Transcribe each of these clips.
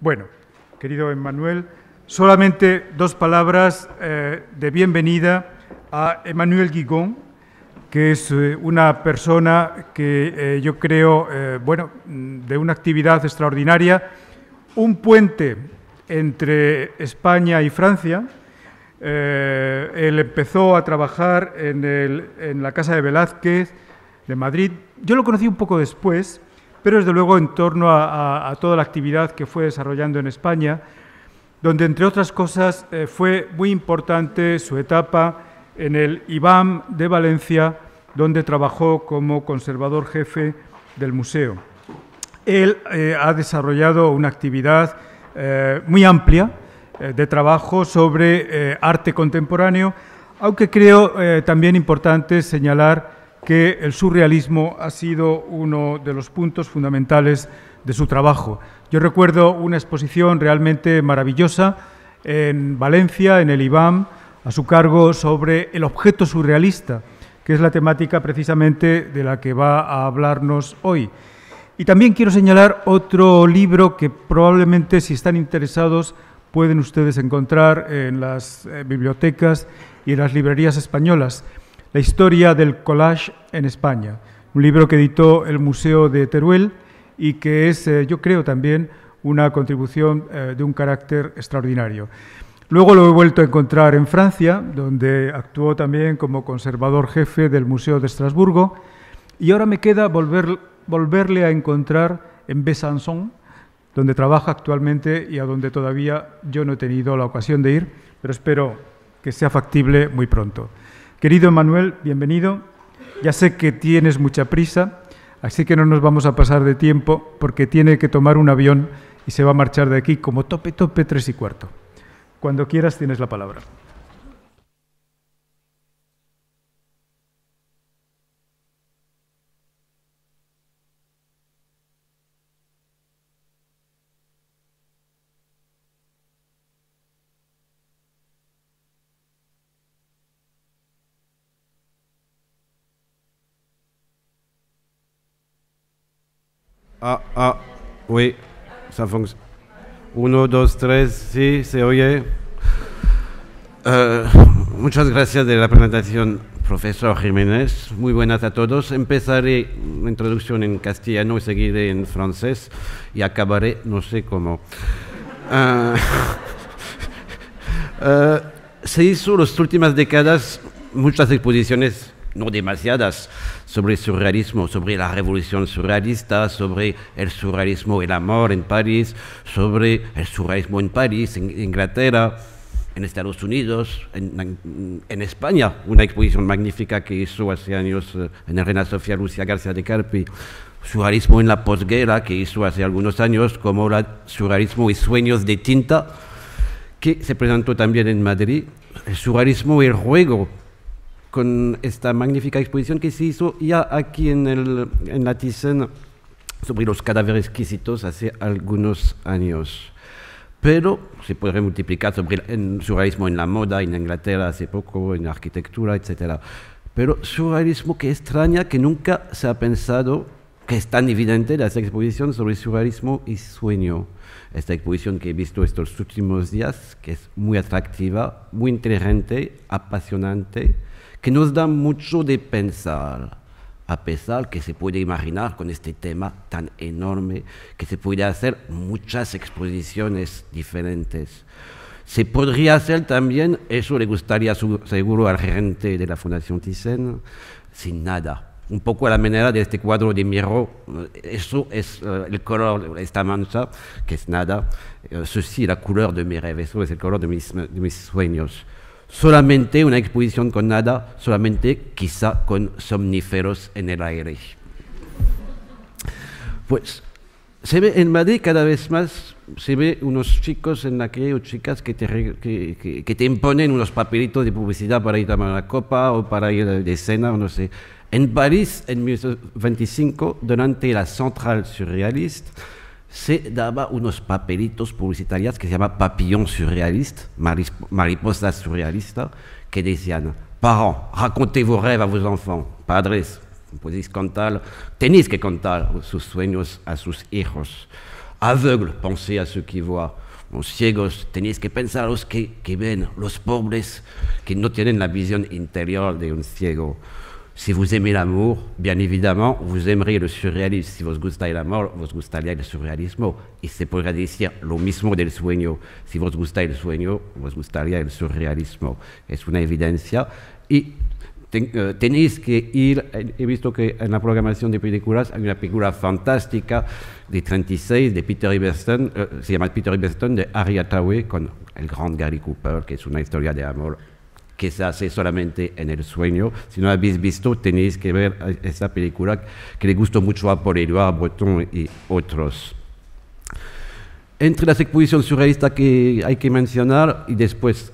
Bueno, querido Emmanuel, solamente dos palabras de bienvenida a Emmanuel Guigón, que es una persona que yo creo, bueno, de una actividad extraordinaria, un puente entre España y Francia. Él empezó a trabajar en la Casa de Velázquez de Madrid. Yo lo conocí un poco después, pero desde luego en torno a toda la actividad que fue desarrollando en España, donde entre otras cosas fue muy importante su etapa en el IVAM de Valencia, donde trabajó como conservador jefe del museo. Él ha desarrollado una actividad muy amplia de trabajo sobre arte contemporáneo, aunque creo también importante señalar que el surrealismo ha sido uno de los puntos fundamentales de su trabajo. Yo recuerdo una exposición realmente maravillosa en Valencia, en el IVAM, a su cargo sobre el objeto surrealista, que es la temática precisamente de la que va a hablarnos hoy. Y también quiero señalar otro libro que probablemente, si están interesados, pueden ustedes encontrar en las bibliotecas y en las librerías españolas, La historia del collage en España, un libro que editó el Museo de Teruel y que es, yo creo también, una contribución de un carácter extraordinario. Luego lo he vuelto a encontrar en Francia, donde actuó también como conservador jefe del Museo de Estrasburgo, y ahora me queda volverle a encontrar en Besançon, donde trabaja actualmente y a donde todavía yo no he tenido la ocasión de ir, pero espero que sea factible muy pronto. Querido Emmanuel, bienvenido. Ya sé que tienes mucha prisa, así que no nos vamos a pasar de tiempo porque tiene que tomar un avión y se va a marchar de aquí como tope 3:15. Cuando quieras tienes la palabra. Ah, ah, oui, ça fonctionne. 1, 2, 3, sí, se oye. Muchas gracias de la presentación, profesor Jiménez. Muy buenas a todos. Empezaré la introducción en castellano, seguiré en francés y acabaré, no sé cómo. Se hizo en las últimas décadas muchas exposiciones, no demasiadas, sobre el surrealismo, sobre la revolución surrealista, sobre el surrealismo, el amor en París, sobre el surrealismo en París, en Inglaterra, en Estados Unidos, en España, una exposición magnífica que hizo hace años en el Reina Sofia Lucía García de Carpi, surrealismo en la posguerra, que hizo hace algunos años, como la surrealismo y sueños de tinta, que se presentó también en Madrid, el surrealismo y el juego, con esta magnífica exposición que se hizo ya aquí en la Thyssen sobre los cadáveres exquisitos hace algunos años. Pero se puede multiplicar sobre el surrealismo en la moda, en Inglaterra hace poco, en la arquitectura, etc. Pero surrealismo que extraña, que nunca se ha pensado, que es tan evidente la exposición sobre surrealismo y sueño. Esta exposición que he visto estos últimos días, que es muy atractiva, muy inteligente, apasionante, que nos da mucho de pensar, a pesar que se puede imaginar con este tema tan enorme, que se puede hacer muchas exposiciones diferentes. Se podría hacer también, eso le gustaría seguro al gerente de la Fundación Thyssen, sin nada. Un poco a la manera de este cuadro de Miró, eso es el color, esta mancha, que es nada, ceci la couleur de mi rêve, eso es el color de mis sueños. Solamente una exposición con nada, solamente quizá con somníferos en el aire. Pues se ve en Madrid cada vez más, se ve unos chicos en la calle o chicas que te imponen unos papelitos de publicidad para ir a tomar una copa o para ir de cena, no sé. En París, en 1925, durante la Centrale Surréaliste, se daba unos papelitos publicitarios que se llama papillon surréaliste, mariposa surrealista, que decían: parents, racontez vos rêves a vos enfants, padres, podéis contar, tenéis que contar sus sueños a sus hijos. aveugle penser à ce qu'il voit. Los ciegos tenéis que pensar a los que ven, los pobres que no tienen la visión interior de un ciego. Si vous aimez l'amour, bien évidemment, vous aimeriez le surréalisme. Si vous gustez l'amour, vous gustaría el surrealismo. Y se podría decir lo mismo del sueño. Si vous gustez el sueño, vous gustaría el surrealismo. Es una evidencia. Y tenéis que ir, he visto que en la programación de películas hay una película fantástica de 36 de Peter Ibbetson, se llama Peter Ibbetson, de Harry Hathaway, con el gran Gary Cooper, que es una historia de amor que se hace solamente en el sueño. Si no habéis visto, tenéis que ver esa película que le gustó mucho a Paul Édouard Breton y otros. Entre las exposiciones surrealistas que hay que mencionar, y después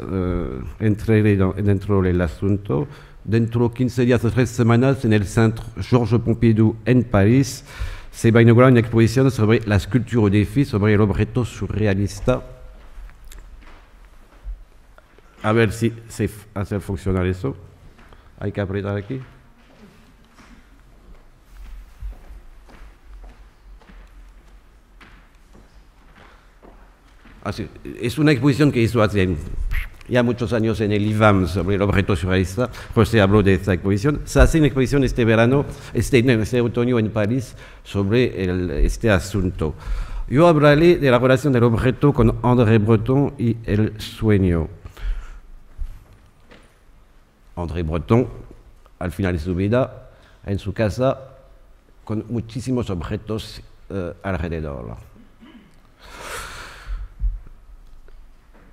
entraré dentro del asunto, dentro de 15 días o 3 semanas, en el Centro Georges Pompidou en París, se va a inaugurar una exposición sobre la escultura de Delphi, sobre el objeto surrealista. A ver si se hace funcionar eso. Hay que apretar aquí. Así, es una exposición que hizo hace ya muchos años en el IVAM sobre el objeto surrealista. José habló de esta exposición. Se hace una exposición este verano, este otoño en París, sobre este asunto. Yo hablaré de la relación del objeto con André Breton y el sueño. André Breton, al final de su vida, en su casa, con muchísimos objetos alrededor.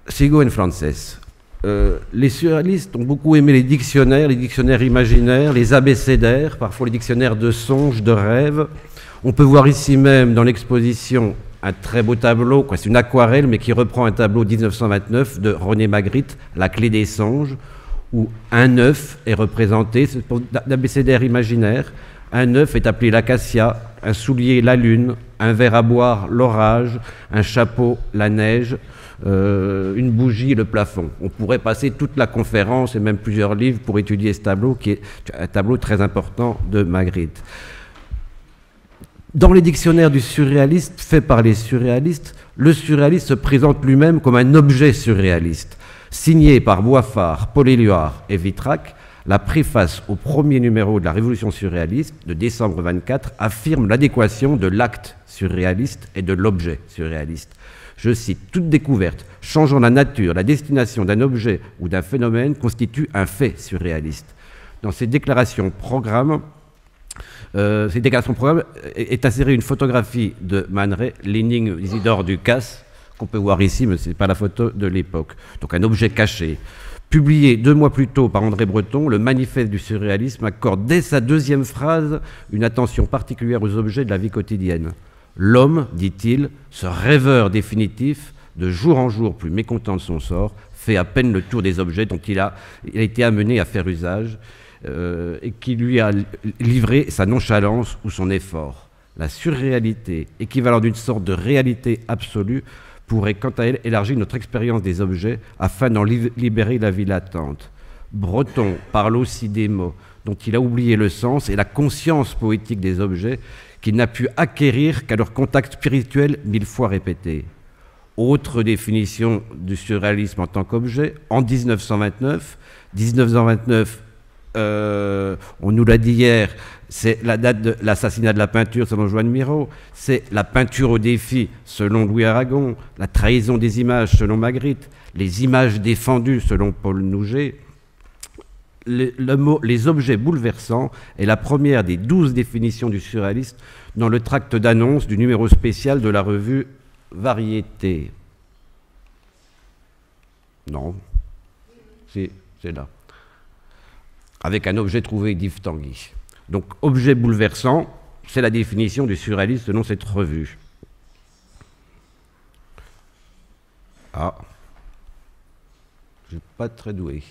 Sigo en français. Les surréalistes ont beaucoup aimé les dictionnaires imaginaires, les abécédaires, parfois les dictionnaires de songes, de rêves. On peut voir ici même dans l'exposition un très beau tableau, c'est une aquarelle, mais qui reprend un tableau 1929 de René Magritte, La clé des songes, où un œuf est représenté, c'est pour l'abécédaire imaginaire. Un œuf est appelé l'acacia, un soulier la lune, un verre à boire l'orage, un chapeau la neige, une bougie le plafond. On pourrait passer toute la conférence et même plusieurs livres pour étudier ce tableau, qui est un tableau très important de Magritte. Dans les dictionnaires du surréaliste, faits par les surréalistes, le surréaliste se présente lui-même comme un objet surréaliste. Signé par Boiffard, Paul Éluard et Vitrac, la préface au premier numéro de la Révolution surréaliste de décembre 24 affirme l'adéquation de l'acte surréaliste et de l'objet surréaliste. Je cite, « Toute découverte changeant la nature, la destination d'un objet ou d'un phénomène constitue un fait surréaliste. » Dans ces déclarations programme, est insérée une photographie de Man Ray, l'énigme Isidore Ducasse, qu'on peut voir ici, mais ce n'est pas la photo de l'époque. Donc un objet caché. Publié 2 mois plus tôt par André Breton, le manifeste du surréalisme accorde dès sa deuxième phrase une attention particulière aux objets de la vie quotidienne. L'homme, dit-il, ce rêveur définitif, de jour en jour plus mécontent de son sort, fait à peine le tour des objets dont il a été amené à faire usage et qui lui a livré sa nonchalance ou son effort. La surréalité, équivalent d'une sorte de réalité absolue, pourrait quant à elle élargir notre expérience des objets afin d'en libérer la vie latente. Breton parle aussi des mots dont il a oublié le sens et la conscience poétique des objets qu'il n'a pu acquérir qu'à leur contact spirituel 1000 fois répété. Autre définition du surréalisme en tant qu'objet, en 1929, on nous l'a dit hier, c'est la date de l'assassinat de la peinture selon Joan Miró, c'est la peinture au défi selon Louis Aragon, la trahison des images selon Magritte, les images défendues selon Paul Nougé. Les objets bouleversants est la première des 12 définitions du surréaliste dans le tract d'annonce du numéro spécial de la revue Variété. Non, si, c'est là. Avec un objet trouvé d'Yves Tanguy. Donc, objet bouleversant, c'est la définition du surréaliste selon cette revue. Ah, je ne suis pas très doué.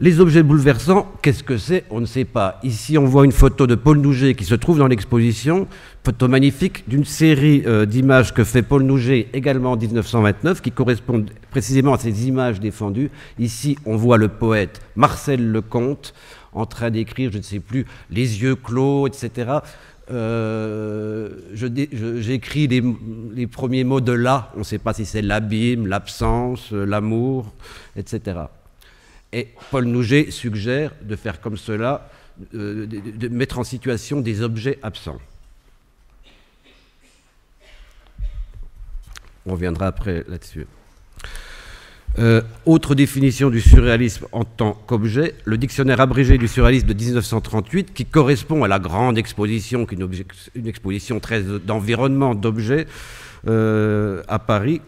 Les objets bouleversants, qu'est-ce que c'est? On ne sait pas. Ici, on voit une photo de Paul Nougé qui se trouve dans l'exposition, photo magnifique d'une série d'images que fait Paul Nougé également en 1929, qui correspondent précisément à ces images défendues. Ici, on voit le poète Marcel Lecomte en train d'écrire, je ne sais plus, les yeux clos, etc. J'écris les premiers mots de là, on ne sait pas si c'est l'abîme, l'absence, l'amour, etc. Et Paul Nougé suggère de faire comme cela, de mettre en situation des objets absents. On reviendra après là-dessus. Autre définition du surréalisme en tant qu'objet, le dictionnaire abrégé du surréalisme de 1938, qui correspond à la grande exposition, une exposition très d'environnement d'objets à Paris.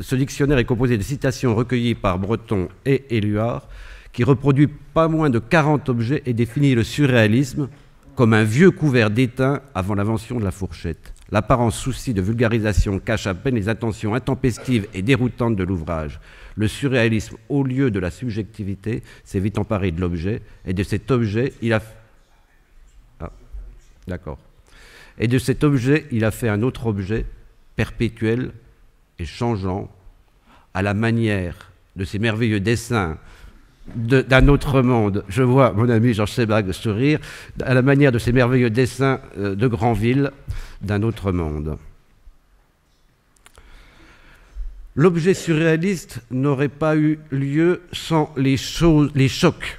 Ce dictionnaire est composé de citations recueillies par Breton et Éluard, qui reproduit pas moins de 40 objets et définit le surréalisme comme un vieux couvert d'étain avant l'invention de la fourchette. L'apparent souci de vulgarisation cache à peine les intentions intempestives et déroutantes de l'ouvrage. Le surréalisme, au lieu de la subjectivité, s'est vite emparé de l'objet, et de cet objet, il a fait un autre objet, perpétuel et changeant, à la manière de ces merveilleux dessins d'un autre monde. Je vois mon ami Georges Sebag sourire, à la manière de ces merveilleux dessins de Granville d'un autre monde. L'objet surréaliste n'aurait pas eu lieu sans les chocs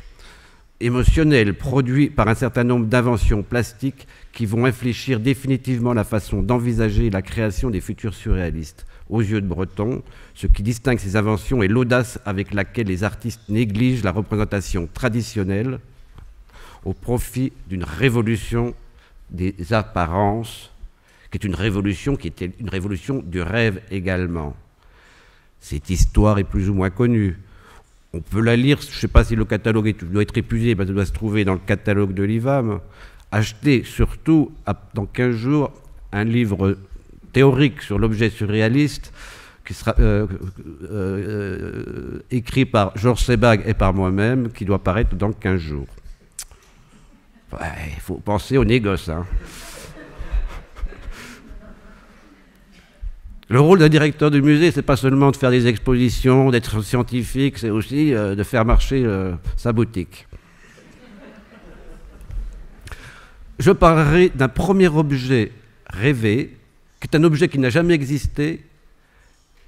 émotionnels produits par un certain nombre d'inventions plastiques qui vont infléchir définitivement la façon d'envisager la création des futurs surréalistes. Aux yeux de Breton, ce qui distingue ces inventions est l'audace avec laquelle les artistes négligent la représentation traditionnelle au profit d'une révolution des apparences, qui est une révolution qui était une révolution du rêve également. Cette histoire est plus ou moins connue. On peut la lire, je ne sais pas si le catalogue doit être épuisé, parce que ça doit se trouver dans le catalogue de l'IVAM. Achetez surtout, dans 15 jours, un livre théorique sur l'objet surréaliste qui sera écrit par Georges Sebag et par moi-même, qui doit paraître dans 15 jours. Il faut penser au négoce. Hein. Le rôle d'un directeur du musée, c'est pas seulement de faire des expositions, d'être scientifique, c'est aussi de faire marcher sa boutique. Je parlerai d'un premier objet rêvé, qui est un objet qui n'a jamais existé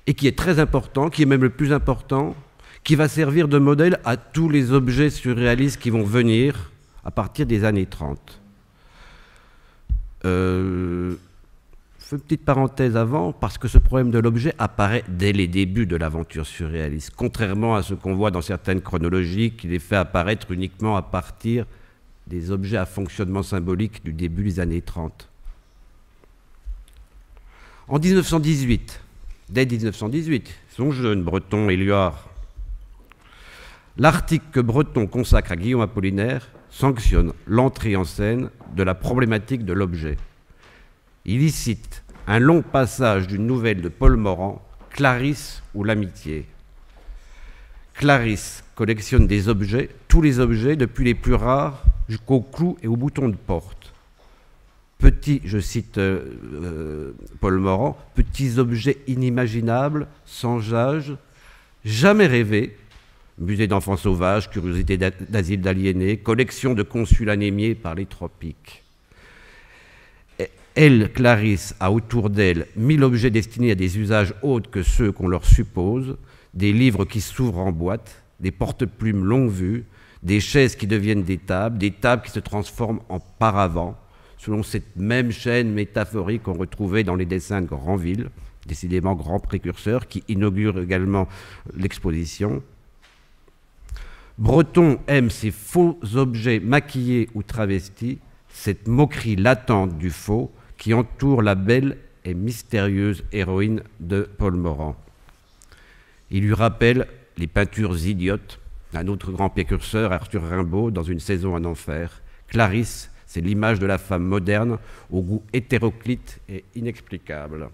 et qui est très important, qui est même le plus important, qui va servir de modèle à tous les objets surréalistes qui vont venir à partir des années 30. Je fais une petite parenthèse avant, parce que ce problème de l'objet apparaît dès les débuts de l'aventure surréaliste, contrairement à ce qu'on voit dans certaines chronologies qui les fait apparaître uniquement à partir des objets à fonctionnement symbolique du début des années 30. En 1918, dès 1918, son jeune Breton Éluard, l'article que Breton consacre à Guillaume Apollinaire sanctionne l'entrée en scène de la problématique de l'objet. Il y cite un long passage d'une nouvelle de Paul Morand, Clarisse ou l'amitié. Clarisse collectionne des objets, tous les objets, depuis les plus rares jusqu'aux clous et aux boutons de porte. Petits, je cite Paul Morand, petits objets inimaginables, sans âge, jamais rêvés, musée d'enfants sauvages, curiosité d'asile d'aliénés, collection de consuls anémiés par les tropiques. Elle, Clarisse, a autour d'elle 1000 objets destinés à des usages autres que ceux qu'on leur suppose, des livres qui s'ouvrent en boîte, des porte-plumes longue vue, des chaises qui deviennent des tables qui se transforment en paravents, selon cette même chaîne métaphorique qu'on retrouvait dans les dessins de Granville, décidément grand précurseur, qui inaugure également l'exposition. Breton aime ces faux objets maquillés ou travestis, cette moquerie latente du faux qui entoure la belle et mystérieuse héroïne de Paul Morand. Il lui rappelle les peintures idiotes d'un autre grand précurseur, Arthur Rimbaud, dans Une saison en enfer. Clarisse, c'est l'image de la femme moderne au goût hétéroclite et inexplicable.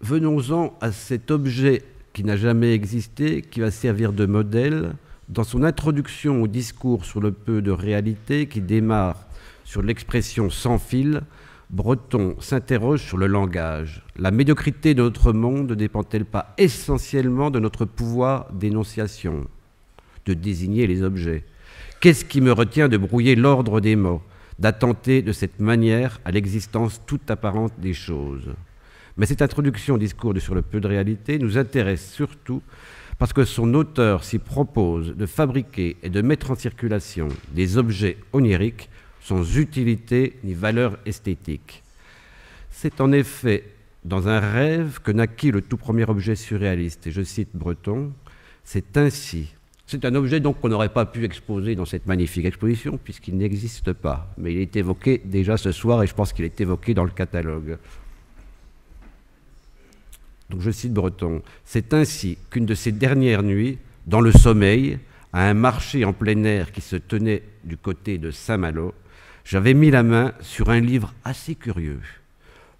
Venons-en à cet objet qui n'a jamais existé, qui va servir de modèle. Dans son introduction au discours sur le peu de réalité qui démarre sur l'expression sans fil, Breton s'interroge sur le langage. La médiocrité de notre monde ne dépend-elle pas essentiellement de notre pouvoir d'énonciation, de désigner les objets ? Qu'est-ce qui me retient de brouiller l'ordre des mots, d'attenter de cette manière à l'existence toute apparente des choses ? Mais cette introduction au discours sur le peu de réalité nous intéresse surtout parce que son auteur s'y propose de fabriquer et de mettre en circulation des objets oniriques sans utilité ni valeur esthétique. C'est en effet dans un rêve que naquit le tout premier objet surréaliste. Et je cite Breton, c'est ainsi. C'est un objet donc qu'on n'aurait pas pu exposer dans cette magnifique exposition puisqu'il n'existe pas. Mais il est évoqué déjà ce soir et je pense qu'il est évoqué dans le catalogue. Donc je cite Breton, c'est ainsi qu'une de ces dernières nuits, dans le sommeil, à un marché en plein air qui se tenait du côté de Saint-Malo, j'avais mis la main sur un livre assez curieux.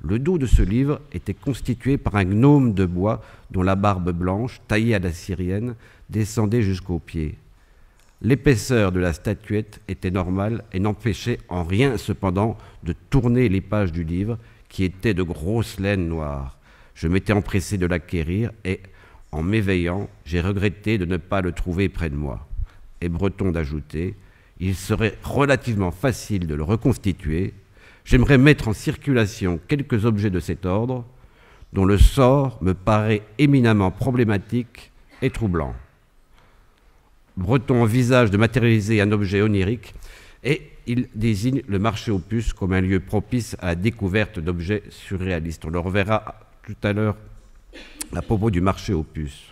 Le dos de ce livre était constitué par un gnome de bois dont la barbe blanche, taillée à la syrienne, descendait jusqu'aux pieds. L'épaisseur de la statuette était normale et n'empêchait en rien cependant de tourner les pages du livre qui étaient de grosses laines noires. Je m'étais empressé de l'acquérir et, en m'éveillant, j'ai regretté de ne pas le trouver près de moi. Et Breton d'ajouter, il serait relativement facile de le reconstituer. J'aimerais mettre en circulation quelques objets de cet ordre, dont le sort me paraît éminemment problématique et troublant. Breton envisage de matérialiser un objet onirique et il désigne le marché aux puces comme un lieu propice à la découverte d'objets surréalistes. On le reverra tout à l'heure à propos du marché aux puces.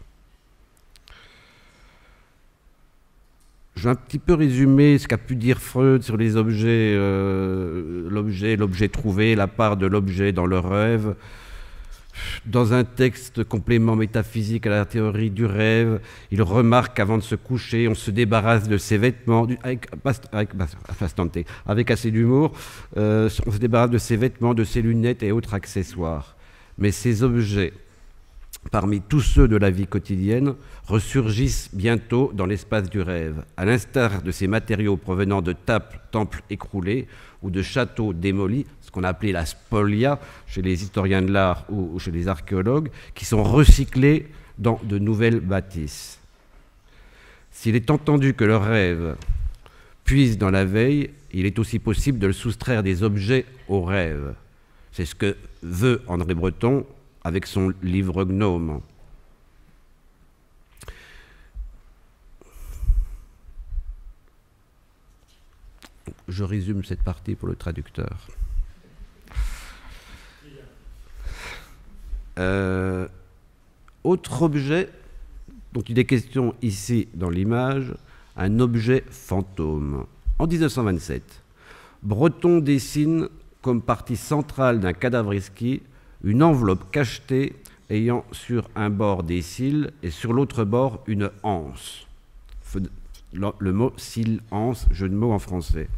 Je vais un petit peu résumer ce qu'a pu dire Freud sur les objets, l'objet trouvé, la part de l'objet dans le rêve. Dans un texte complément métaphysique à la théorie du rêve, il remarque qu'avant de se coucher, on se débarrasse de ses vêtements, avec assez d'humour, on se débarrasse de ses vêtements, de ses lunettes et autres accessoires. Mais ces objets, parmi tous ceux de la vie quotidienne, ressurgissent bientôt dans l'espace du rêve, à l'instar de ces matériaux provenant de temples écroulés ou de châteaux démolis, ce qu'on a appelé la spolia chez les historiens de l'art ou chez les archéologues, qui sont recyclés dans de nouvelles bâtisses. S'il est entendu que le rêve puise dans la veille, il est aussi possible de le soustraire des objets au rêve. C'est ce que veut André Breton avec son livre Gnome. Je résume cette partie pour le traducteur. Autre objet dont il est question ici dans l'image, un objet fantôme. En 1927, Breton dessine comme partie centrale d'un cadavre exquis, une enveloppe cachetée ayant sur un bord des cils et sur l'autre bord une anse. Le mot cils, anse, jeu de mots en français.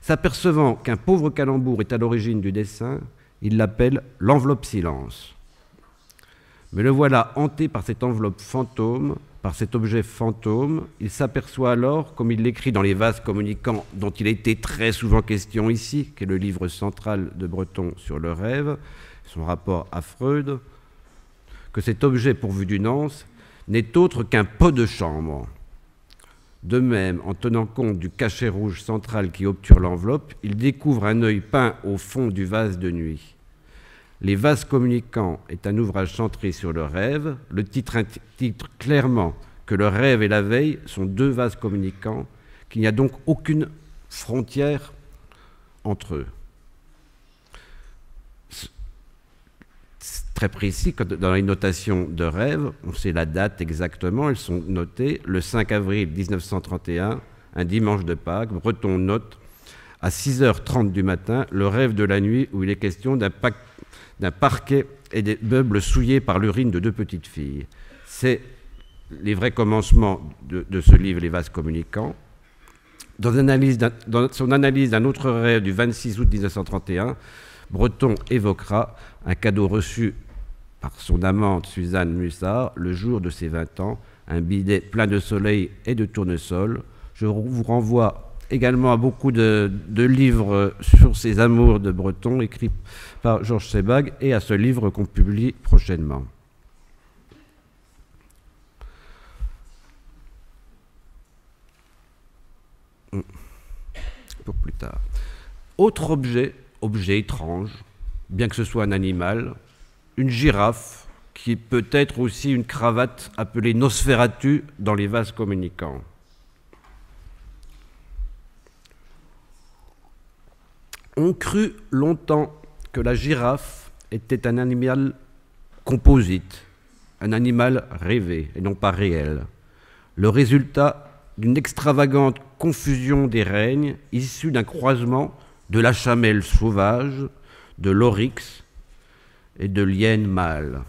S'apercevant qu'un pauvre calembour est à l'origine du dessin, il l'appelle l'enveloppe silence. Mais le voilà hanté par cette enveloppe fantôme, par cet objet fantôme, il s'aperçoit alors, comme il l'écrit dans les vases communicants dont il était très souvent question ici, qui est le livre central de Breton sur le rêve, son rapport à Freud, que cet objet pourvu d'une anse n'est autre qu'un pot de chambre. De même, en tenant compte du cachet rouge central qui obture l'enveloppe, il découvre un œil peint au fond du vase de nuit. Les vases communicants est un ouvrage centré sur le rêve. Le titre indique clairement que le rêve et la veille sont deux vases communicants, qu'il n'y a donc aucune frontière entre eux. C'est très précis, dans les notations de rêve, on sait la date exactement, elles sont notées. Le 5 avril 1931, un dimanche de Pâques, Breton note à 6h30 du matin le rêve de la nuit où il est question d'un pacte d'un parquet et des meubles souillés par l'urine de deux petites filles. C'est les vrais commencements de ce livre, Les Vases communicants. Dans son analyse d'un autre rêve du 26 août 1931, Breton évoquera un cadeau reçu par son amante Suzanne Mussard le jour de ses 20 ans, un bidet plein de soleil et de tournesol. Je vous renvoie également à beaucoup de livres sur ces amours de Breton, écrits par Georges Sebag, et à ce livre qu'on publie prochainement. Pour plus tard. Autre objet, objet étrange, bien que ce soit un animal, une girafe qui peut être aussi une cravate appelée Nosferatu dans les vases communicants. On crut longtemps que la girafe était un animal composite, un animal rêvé et non pas réel, le résultat d'une extravagante confusion des règnes issue d'un croisement de la chamelle sauvage, de l'oryx et de l'hyène mâle.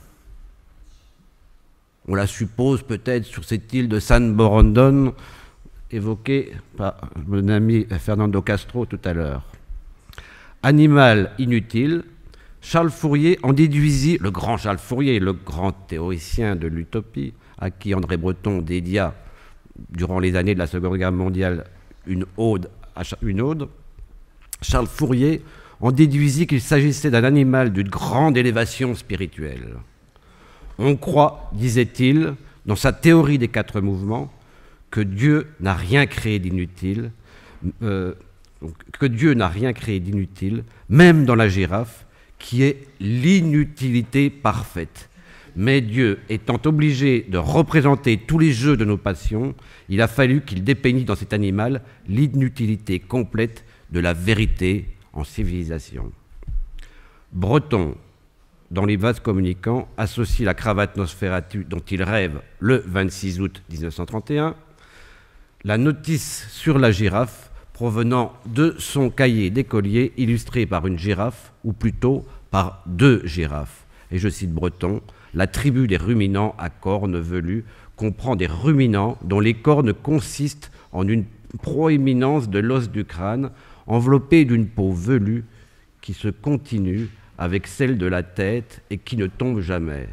On la suppose peut-être sur cette île de San Borondon, évoquée par mon ami Fernando Castro tout à l'heure. Animal inutile, Charles Fourier en déduisit, le grand Charles Fourier, le grand théoricien de l'utopie, à qui André Breton dédia, durant les années de la Seconde Guerre mondiale, une ode, Charles Fourier en déduisit qu'il s'agissait d'un animal d'une grande élévation spirituelle. On croit, disait-il, dans sa théorie des quatre mouvements, que Dieu n'a rien créé d'inutile, même dans la girafe, qui est l'inutilité parfaite. Mais Dieu étant obligé de représenter tous les jeux de nos passions, il a fallu qu'il dépeignît dans cet animal l'inutilité complète de la vérité en civilisation. Breton, dans les vases communicants, associe la cravate Nosferatu dont il rêve le 26 août 1931, la notice sur la girafe provenant de son cahier d'écolier illustré par une girafe, ou plutôt par deux girafes. Et je cite Breton, « La tribu des ruminants à cornes velues comprend des ruminants dont les cornes consistent en une proéminence de l'os du crâne enveloppée d'une peau velue qui se continue avec celle de la tête et qui ne tombe jamais.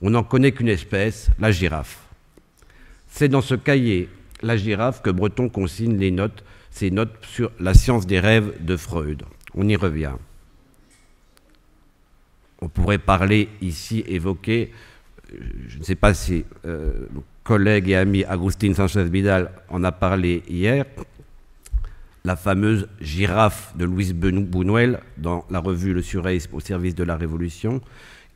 On n'en connaît qu'une espèce, la girafe. » C'est dans ce cahier, la girafe, que Breton consigne les notes, ses notes sur la science des rêves de Freud. On y revient. On pourrait parler ici, évoquer, je ne sais pas si mon collègue et ami Agustín Sánchez Vidal en a parlé hier, la fameuse girafe de Luis Buñuel dans la revue Le Surréalisme au service de la Révolution,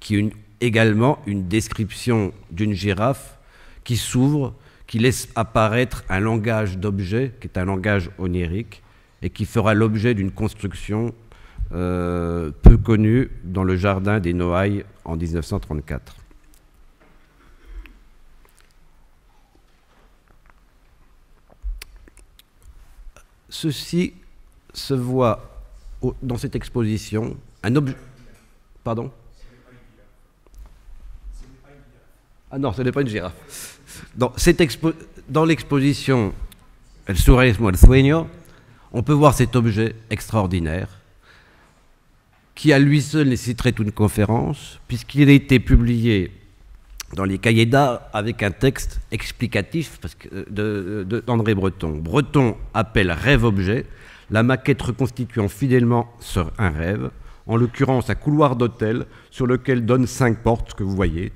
qui est également une description d'une girafe qui s'ouvre, qui laisse apparaître un langage d'objet, qui est un langage onirique, et qui fera l'objet d'une construction peu connu dans le jardin des Noailles en 1934. Ceci se voit dans cette exposition un objet. Pardon? Ah non, ce n'est pas une girafe. Dans l'exposition El Surrealismo y el Sueño, on peut voir cet objet extraordinaire, qui à lui seul nécessiterait une conférence, puisqu'il a été publié dans les Cahiers d'Art avec un texte explicatif d'André Breton. Breton appelle rêve-objet la maquette reconstituant fidèlement sur un rêve, en l'occurrence un couloir d'hôtel sur lequel donnent 5 portes que vous voyez.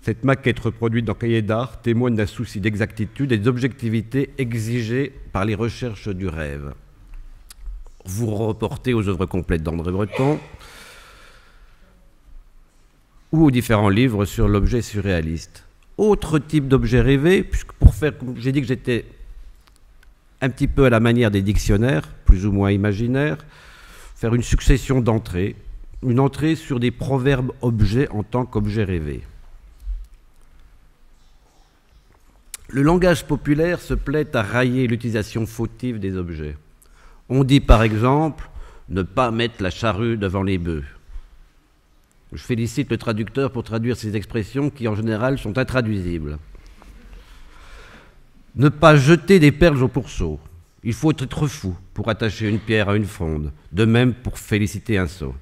Cette maquette reproduite dans Cahiers d'Art témoigne d'un souci d'exactitude et d'objectivité exigées par les recherches du rêve. Vous reportez aux œuvres complètes d'André Breton ou aux différents livres sur l'objet surréaliste. Autre type d'objet rêvé, puisque pour faire, j'ai dit que j'étais un petit peu à la manière des dictionnaires, plus ou moins imaginaires, faire une succession d'entrées, une entrée sur des proverbes objets en tant qu'objet rêvé. Le langage populaire se plaît à railler l'utilisation fautive des objets. On dit par exemple « ne pas mettre la charrue devant les bœufs ». Je félicite le traducteur pour traduire ces expressions qui en général sont intraduisibles. « Ne pas jeter des perles au pourceau ». Il faut être fou pour attacher une pierre à une fronde, de même pour féliciter un sot.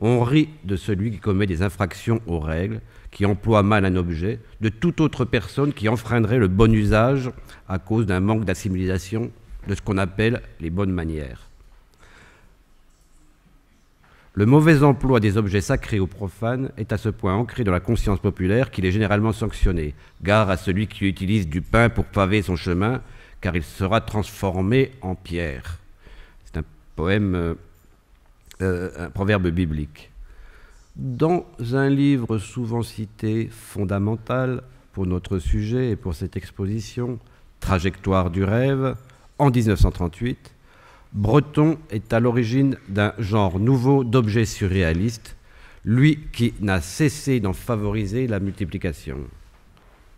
On rit de celui qui commet des infractions aux règles, qui emploie mal un objet, de toute autre personne qui enfreindrait le bon usage à cause d'un manque d'assimilation de ce qu'on appelle les bonnes manières. Le mauvais emploi des objets sacrés ou profanes est à ce point ancré dans la conscience populaire qu'il est généralement sanctionné. Gare à celui qui utilise du pain pour paver son chemin, car il sera transformé en pierre. C'est un poème, un proverbe biblique. Dans un livre souvent cité, fondamental pour notre sujet et pour cette exposition, Trajectoire du rêve, en 1938, Breton est à l'origine d'un genre nouveau d'objets surréalistes, lui qui n'a cessé d'en favoriser la multiplication.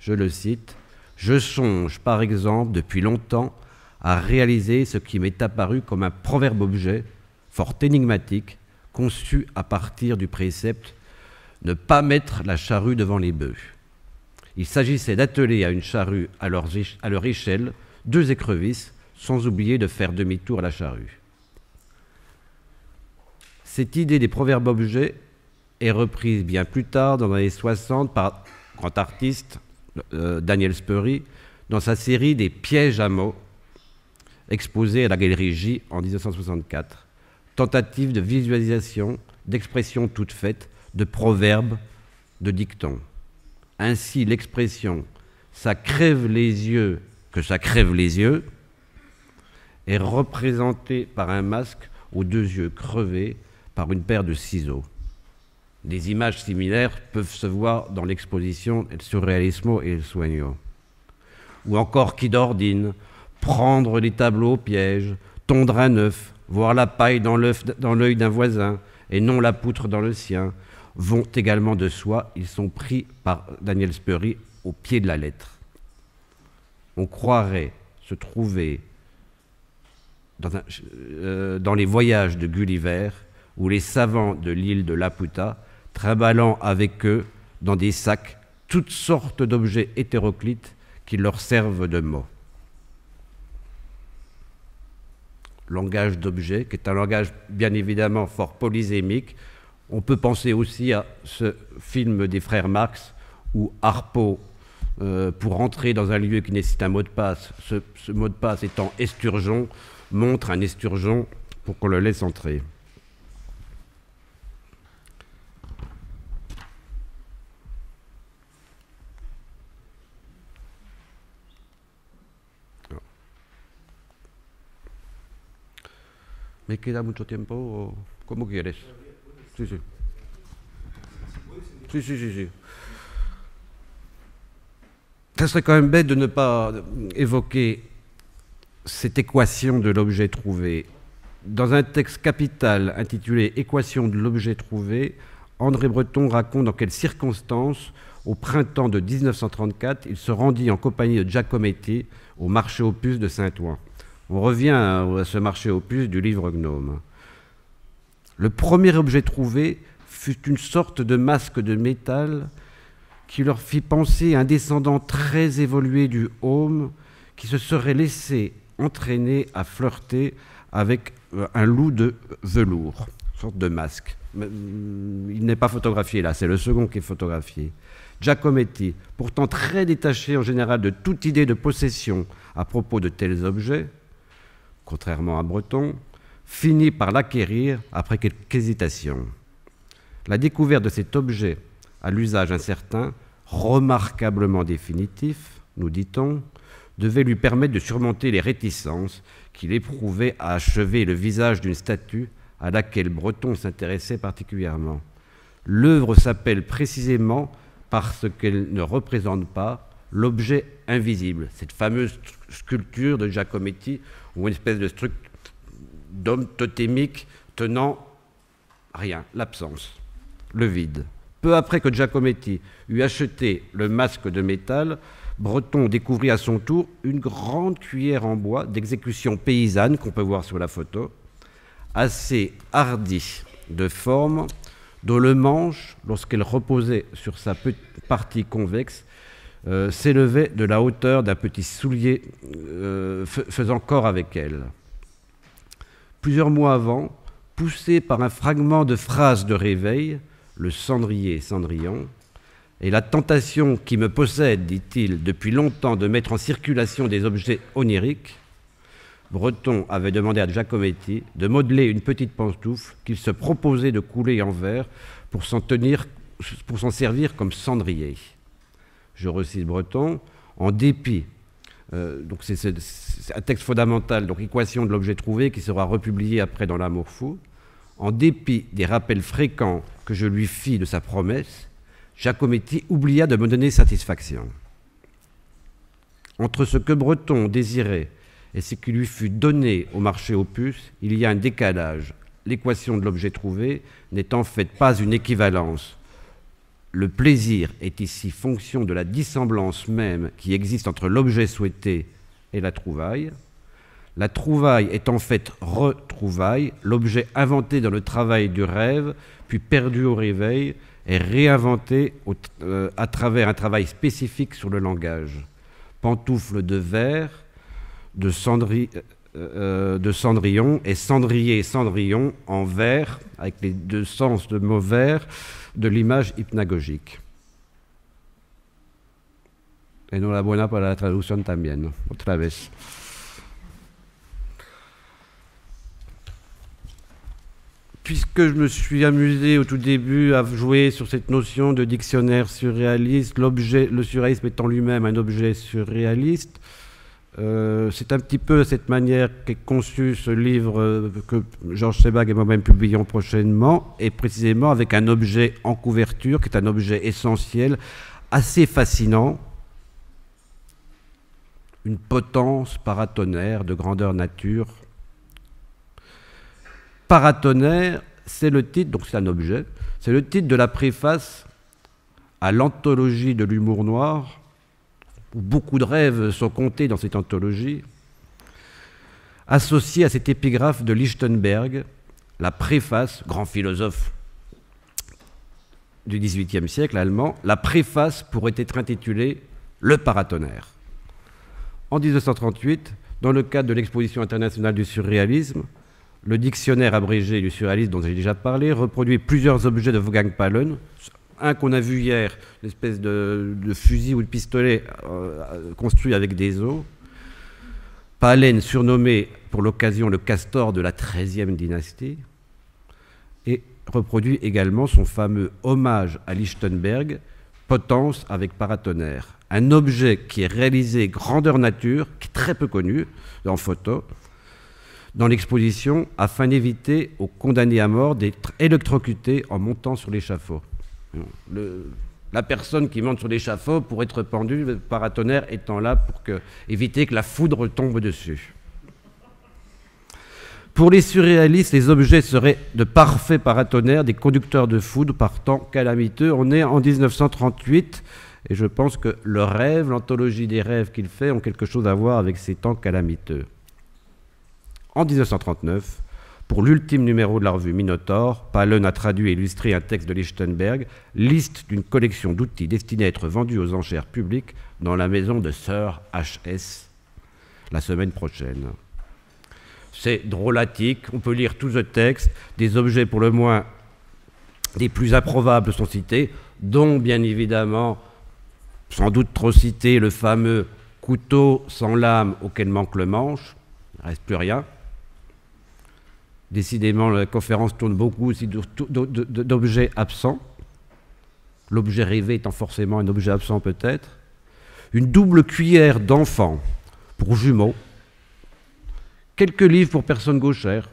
Je le cite, « Je songe, par exemple, depuis longtemps, à réaliser ce qui m'est apparu comme un proverbe-objet, fort énigmatique, conçu à partir du précepte « Ne pas mettre la charrue devant les bœufs ». Il s'agissait d'atteler à une charrue à leur échelle deux écrevisses, sans oublier de faire demi-tour à la charrue. Cette idée des proverbes-objets est reprise bien plus tard, dans les années 60, par grand artiste Daniel Spoerri, dans sa série des pièges à mots, exposée à la Galerie J en 1964. Tentative de visualisation, d'expression toute faite, de proverbes, de dictons. Ainsi, l'expression « ça crève les yeux que ça crève les yeux » est représentée par un masque aux deux yeux crevés par une paire de ciseaux. Des images similaires peuvent se voir dans l'exposition « El Surrealismo y el Sueño » ou encore « Qui d'ordine », « Prendre les tableaux au piège », « Tondre un œuf », « Voir la paille dans l'œil d'un voisin et non la poutre dans le sien » vont également de soi. Ils sont pris par Daniel Spoerri au pied de la lettre. On croirait se trouver dans les voyages de Gulliver où les savants de l'île de Laputa trimballant avec eux dans des sacs toutes sortes d'objets hétéroclites qui leur servent de mots. Langage d'objets, qui est un langage bien évidemment fort polysémique. On peut penser aussi à ce film des frères Marx où Harpo, pour entrer dans un lieu qui nécessite un mot de passe, ce mot de passe étant esturgeon, montre un esturgeon pour qu'on le laisse entrer. Me queda mucho tiempo, como quieres. Sí, sí. Sí, sí, sí, sí. Ça serait quand même bête de ne pas évoquer cette équation de l'objet trouvé. Dans un texte capital intitulé « Équation de l'objet trouvé », André Breton raconte dans quelles circonstances, au printemps de 1934, il se rendit en compagnie de Giacometti au marché aux puces de Saint-Ouen. On revient à ce marché aux puces du livre Gnome. Le premier objet trouvé fut une sorte de masque de métal qui leur fit penser à un descendant très évolué du Homme qui se serait laissé entraîner à flirter avec un loup de velours, une sorte de masque. Il n'est pas photographié là, c'est le second qui est photographié. Giacometti, pourtant très détaché en général de toute idée de possession à propos de tels objets, contrairement à Breton, finit par l'acquérir après quelques hésitations. La découverte de cet objet à l'usage incertain, remarquablement définitif, nous dit-on, devait lui permettre de surmonter les réticences qu'il éprouvait à achever le visage d'une statue à laquelle Breton s'intéressait particulièrement. L'œuvre s'appelle précisément parce qu'elle ne représente pas l'objet invisible, cette fameuse sculpture de Giacometti ou une espèce de structure d'homme totémique tenant rien, l'absence, le vide. Peu après que Giacometti eut acheté le masque de métal, Breton découvrit à son tour une grande cuillère en bois d'exécution paysanne qu'on peut voir sur la photo, assez hardie de forme, dont le manche, lorsqu'elle reposait sur sa partie convexe, s'élevait de la hauteur d'un petit soulier faisant corps avec elle. Plusieurs mois avant, poussé par un fragment de phrase de réveil, le cendrier Cendrillon, et la tentation qui me possède, dit-il, depuis longtemps de mettre en circulation des objets oniriques, Breton avait demandé à Giacometti de modeler une petite pantoufle qu'il se proposait de couler en verre pour s'en servir comme cendrier. Je recite Breton, en dépit Donc c'est un texte fondamental, donc Équation de l'objet trouvé, qui sera republié après dans L'Amour fou. En dépit des rappels fréquents que je lui fis de sa promesse, Giacometti oublia de me donner satisfaction. Entre ce que Breton désirait et ce qui lui fut donné au marché aux puces, il y a un décalage. L'équation de l'objet trouvé n'est en fait pas une équivalence. Le plaisir est ici fonction de la dissemblance même qui existe entre l'objet souhaité et la trouvaille. La trouvaille est en fait retrouvaille, l'objet inventé dans le travail du rêve, puis perdu au réveil, est réinventé à travers un travail spécifique sur le langage. Pantoufle de verre, de Cendrillon, et Cendrier et Cendrillon en verre, avec les deux sens de mot verre, de l'image hypnagogique. Et non la buena para la traducción también, otra vez. Puisque je me suis amusé au tout début à jouer sur cette notion de dictionnaire surréaliste, le surréalisme étant lui-même un objet surréaliste, c'est un petit peu cette manière qu'est conçu ce livre que Georges Sebag et moi-même publions prochainement, et précisément avec un objet en couverture, qui est un objet essentiel, assez fascinant, une potence paratonnerre de grandeur nature. Paratonnerre, c'est le titre, donc c'est un objet, c'est le titre de la préface à l'anthologie de l'humour noir, où beaucoup de rêves sont comptés dans cette anthologie, associé à cet épigraphe de Lichtenberg, la préface, grand philosophe du XVIIIe siècle allemand, la préface pourrait être intitulée « Le paratonnerre ». En 1938, dans le cadre de l'exposition internationale du surréalisme, le dictionnaire abrégé du surréalisme dont j'ai déjà parlé reproduit plusieurs objets de Wolfgang Paalen. Un qu'on a vu hier, une espèce de fusil ou de pistolet construit avec des os. Paalen, surnommé pour l'occasion le castor de la 13e dynastie, et reproduit également son fameux hommage à Lichtenberg, potence avec paratonnerre. Un objet qui est réalisé grandeur nature, qui est très peu connu en photo, dans l'exposition, afin d'éviter aux condamnés à mort d'être électrocutés en montant sur l'échafaud. La personne qui monte sur l'échafaud pour être pendue, le paratonnerre étant là pour éviter que la foudre tombe dessus. Pour les surréalistes, les objets seraient de parfaits paratonnerres, des conducteurs de foudre par temps calamiteux. On est en 1938 et je pense que le rêve, l'anthologie des rêves qu'il fait ont quelque chose à voir avec ces temps calamiteux. En 1939, pour l'ultime numéro de la revue Minotaure, Paalen a traduit et illustré un texte de Lichtenberg, liste d'une collection d'outils destinés à être vendus aux enchères publiques dans la maison de Sir H.S. la semaine prochaine. C'est drôlatique, on peut lire tout ce texte, des objets pour le moins des plus improbables sont cités, dont bien évidemment, sans doute trop cité, le fameux couteau sans lame auquel manque le manche, il ne reste plus rien. Décidément, la conférence tourne beaucoup aussi d'objets absents. L'objet rêvé étant forcément un objet absent peut-être. Une double cuillère d'enfant pour jumeaux. Quelques livres pour personnes gauchères.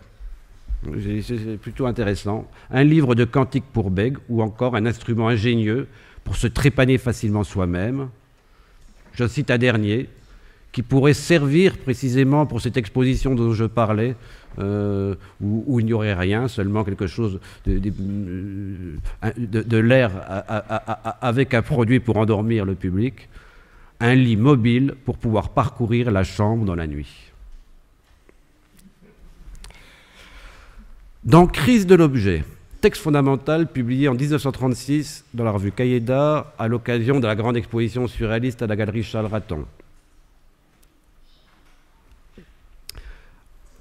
C'est plutôt intéressant. Un livre de cantique pour bègue ou encore un instrument ingénieux pour se trépaner facilement soi-même. J'en cite un dernier qui pourrait servir précisément pour cette exposition dont je parlais, où il n'y aurait rien, seulement quelque chose de l'air avec un produit pour endormir le public, un lit mobile pour pouvoir parcourir la chambre dans la nuit. Dans Crise de l'objet, texte fondamental publié en 1936 dans la revue Cahiers d'Art à l'occasion de la grande exposition surréaliste à la galerie Charles Raton.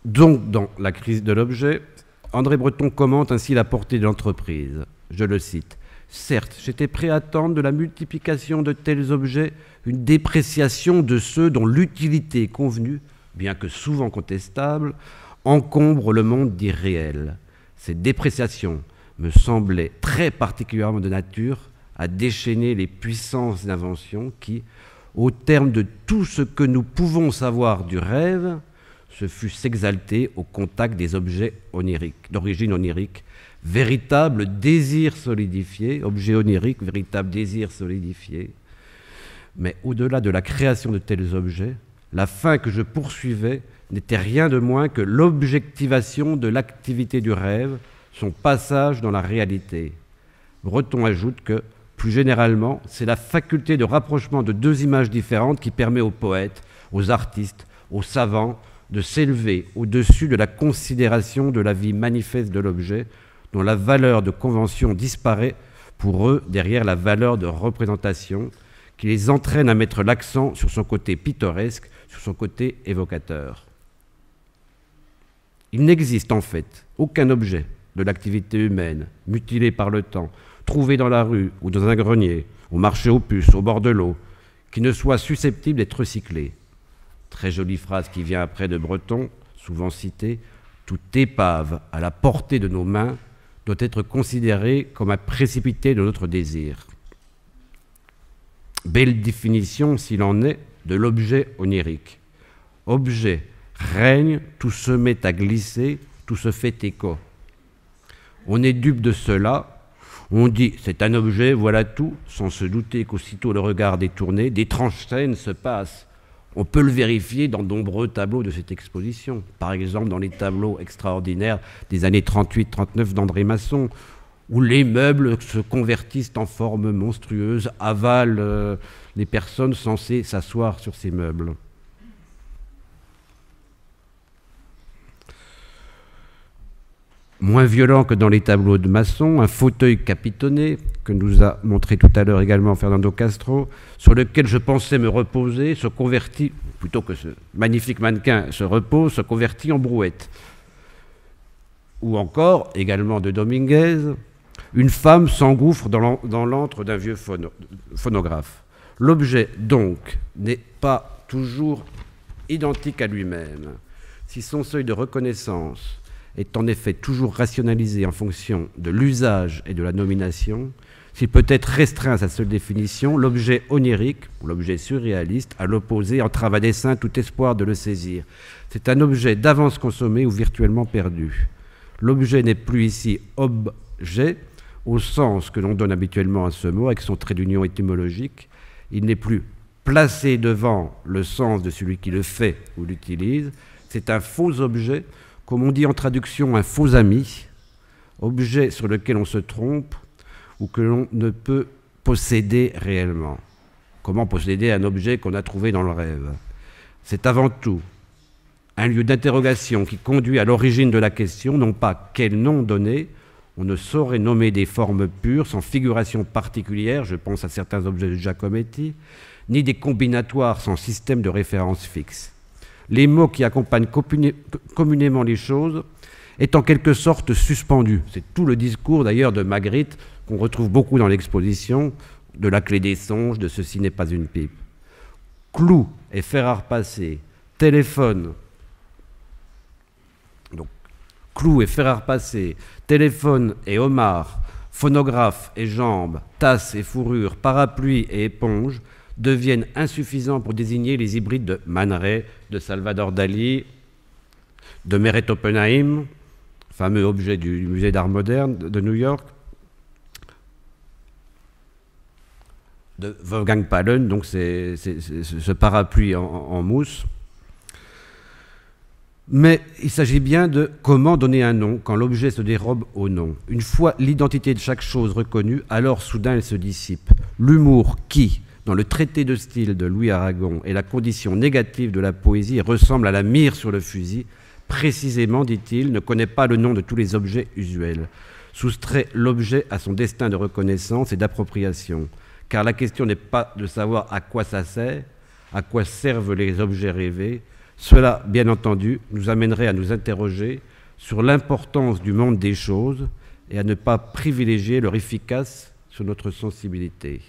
Donc, dans La crise de l'objet, André Breton commente ainsi la portée de l'entreprise. Je le cite. « Certes, j'étais prêt à attendre de la multiplication de tels objets une dépréciation de ceux dont l'utilité convenue, bien que souvent contestable, encombre le monde d'irréel. Cette dépréciation me semblait très particulièrement de nature à déchaîner les puissances d'invention qui, au terme de tout ce que nous pouvons savoir du rêve, ce fut s'exalter au contact des objets oniriques, d'origine onirique, véritable désir solidifié, objet onirique, véritable désir solidifié. Mais au-delà de la création de tels objets, la fin que je poursuivais n'était rien de moins que l'objectivation de l'activité du rêve, son passage dans la réalité. Breton ajoute que, plus généralement, c'est la faculté de rapprochement de deux images différentes qui permet aux poètes, aux artistes, aux savants de s'élever au-dessus de la considération de la vie manifeste de l'objet, dont la valeur de convention disparaît pour eux derrière la valeur de représentation, qui les entraîne à mettre l'accent sur son côté pittoresque, sur son côté évocateur. Il n'existe en fait aucun objet de l'activité humaine, mutilé par le temps, trouvé dans la rue ou dans un grenier, au marché aux puces, au bord de l'eau, qui ne soit susceptible d'être recyclé. Très jolie phrase qui vient après de Breton, souvent citée, « Toute épave à la portée de nos mains doit être considérée comme un précipité de notre désir. » Belle définition, s'il en est, de l'objet onirique. Objet, règne, tout se met à glisser, tout se fait écho. On est dupe de cela, on dit « c'est un objet, voilà tout », sans se douter qu'aussitôt le regard détourné, d'étranges scènes se passent. On peut le vérifier dans de nombreux tableaux de cette exposition. Par exemple, dans les tableaux extraordinaires des années 38-39 d'André Masson, où les meubles se convertissent en formes monstrueuses, avalent les personnes censées s'asseoir sur ces meubles. Moins violent que dans les tableaux de Masson, un fauteuil capitonné, que nous a montré tout à l'heure également Fernando Castro, sur lequel je pensais me reposer, se convertit, plutôt que ce magnifique mannequin se repose, se convertit en brouette. Ou encore, également de Dominguez, une femme s'engouffre dans l'antre d'un vieux phonographe. L'objet, donc, n'est pas toujours identique à lui-même. Si son seuil de reconnaissance est en effet toujours rationalisé en fonction de l'usage et de la nomination, s'il peut être restreint à sa seule définition, l'objet onirique ou l'objet surréaliste, à l'opposé, entrave à dessein tout espoir de le saisir. C'est un objet d'avance consommé ou virtuellement perdu. L'objet n'est plus ici objet au sens que l'on donne habituellement à ce mot avec son trait d'union étymologique. Il n'est plus placé devant le sens de celui qui le fait ou l'utilise. C'est un faux objet, comme on dit en traduction, un faux ami, objet sur lequel on se trompe ou que l'on ne peut posséder réellement. Comment posséder un objet qu'on a trouvé dans le rêve? C'est avant tout un lieu d'interrogation qui conduit à l'origine de la question, non pas quel nom donner, on ne saurait nommer des formes pures, sans figuration particulière, je pense à certains objets de Giacometti, ni des combinatoires sans système de référence fixe. Les mots qui accompagnent communément les choses est en quelque sorte suspendu. C'est tout le discours d'ailleurs de Magritte qu'on retrouve beaucoup dans l'exposition, de La clé des songes, de Ceci n'est pas une pipe. Clou et fer à repasser, téléphone. Donc, clou et fer à repasser, téléphone et homard, phonographe et jambes, tasse et fourrure, parapluie et éponge, deviennent insuffisants pour désigner les hybrides de Man Ray, de Salvador Dali, de Meret Oppenheim, fameux objet du musée d'art moderne de New York, de Wolfgang Paalen, donc ce parapluie en mousse. Mais il s'agit bien de comment donner un nom quand l'objet se dérobe au nom. Une fois l'identité de chaque chose reconnue, alors soudain elle se dissipe. L'humour qui, dans le traité de style de Louis Aragon et la condition négative de la poésie, ressemble à la mire sur le fusil, précisément, dit-il, ne connaît pas le nom de tous les objets usuels, soustrait l'objet à son destin de reconnaissance et d'appropriation, car la question n'est pas de savoir à quoi ça sert, à quoi servent les objets rêvés, cela, bien entendu, nous amènerait à nous interroger sur l'importance du monde des choses et à ne pas privilégier leur efficace sur notre sensibilité.